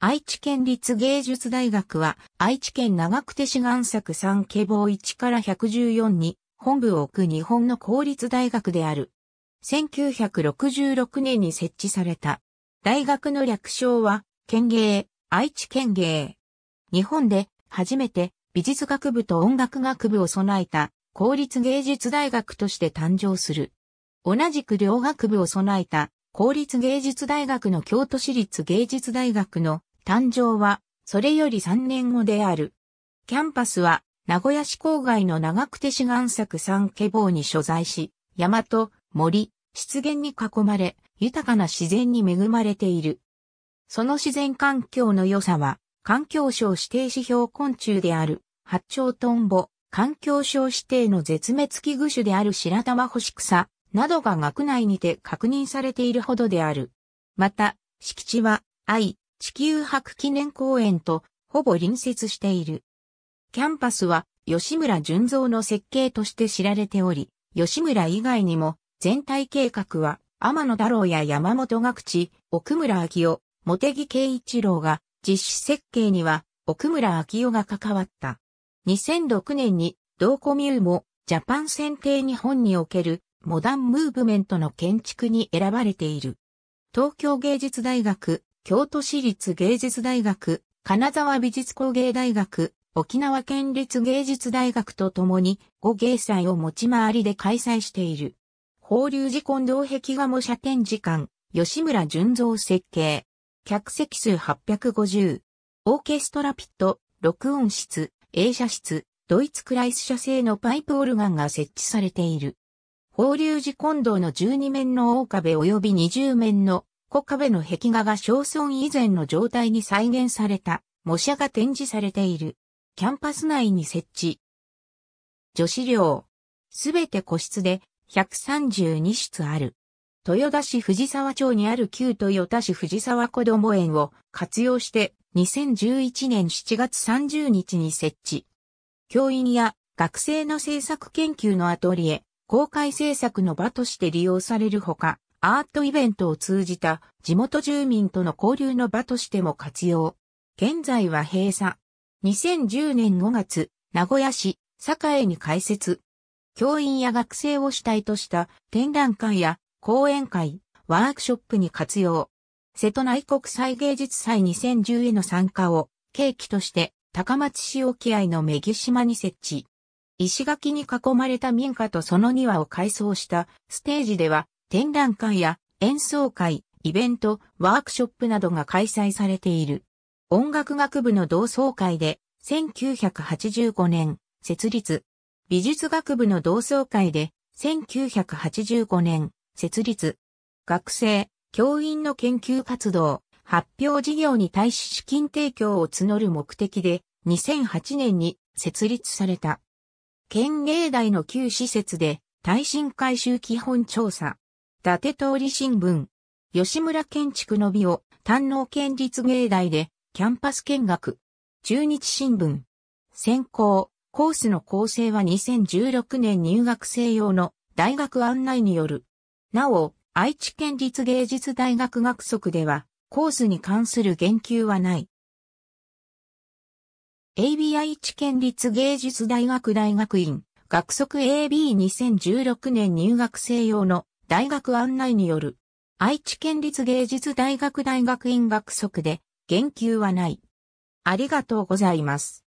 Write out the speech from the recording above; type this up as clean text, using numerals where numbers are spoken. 愛知県立芸術大学は愛知県長久手市贋作3希望1から114に本部を置く日本の公立大学である。1966年に設置された。大学の略称は県芸、愛知県芸。日本で初めて美術学部と音楽学部を備えた公立芸術大学として誕生する。同じく両学部を備えた公立芸術大学の京都市立芸術大学の誕生は、それより3年後である。キャンパスは、名古屋市郊外の長久手市贋作3希望に所在し、山と森、湿原に囲まれ、豊かな自然に恵まれている。その自然環境の良さは、環境省指定指標昆虫である、八丁トンボ、環境省指定の絶滅危惧種である白玉干し草などが学内にて確認されているほどである。また、敷地は、愛・地球博記念公園とほぼ隣接している。キャンパスは、吉村順三の設計として知られており、吉村以外にも、全体計画は、天野太郎や山本学知、奥村昭夫、茂木圭一郎が、実施設計には、奥村昭夫が関わった。2006年に、同コミューモ、ジャパン選定日本における、モダンムーブメントの建築に選ばれている。東京芸術大学、京都市立芸術大学、金沢美術工芸大学、沖縄県立芸術大学とともに5芸祭を持ち回りで開催している。法隆寺金堂壁画模写展示館、吉村順三設計。客席数850。オーケストラピット、録音室、映写室、ドイツクライス社製のパイプオルガンが設置されている。法隆寺金堂の12面の大壁及び20面の小壁の壁画が焼損以前の状態に再現された模写が展示されている。キャンパス内に設置。女子寮。すべて個室で132室ある。豊田市藤沢町にある旧豊田市藤沢こども園を活用して2011年7月30日に設置。教員や学生の制作研究のアトリエ。公開制作の場として利用されるほか、アートイベントを通じた地元住民との交流の場としても活用。現在は閉鎖。2010年5月、名古屋市栄に開設。教員や学生を主体とした展覧会や講演会、ワークショップに活用。瀬戸内国際芸術祭2010への参加を契機として高松市沖合の女木島に設置。石垣に囲まれた民家とその庭を改装したステージでは展覧会や演奏会、イベント、ワークショップなどが開催されている。音楽学部の同窓会で1985年設立。美術学部の同窓会で1985年設立。学生、教員の研究活動、発表事業に対し資金提供を募る目的で2008年に設立された。県芸大の旧施設で耐震改修基本調査。伊達通り新聞。吉村建築の美を堪能県立芸大でキャンパス見学。中日新聞。専攻、コースの構成は2016年入学生用の大学案内による。なお、愛知県立芸術大学学則ではコースに関する言及はない。AB 愛知県立芸術大学大学院、学則 AB2016 年入学生用の大学案内による。愛知県立芸術大学大学院学則で言及はない。ありがとうございます。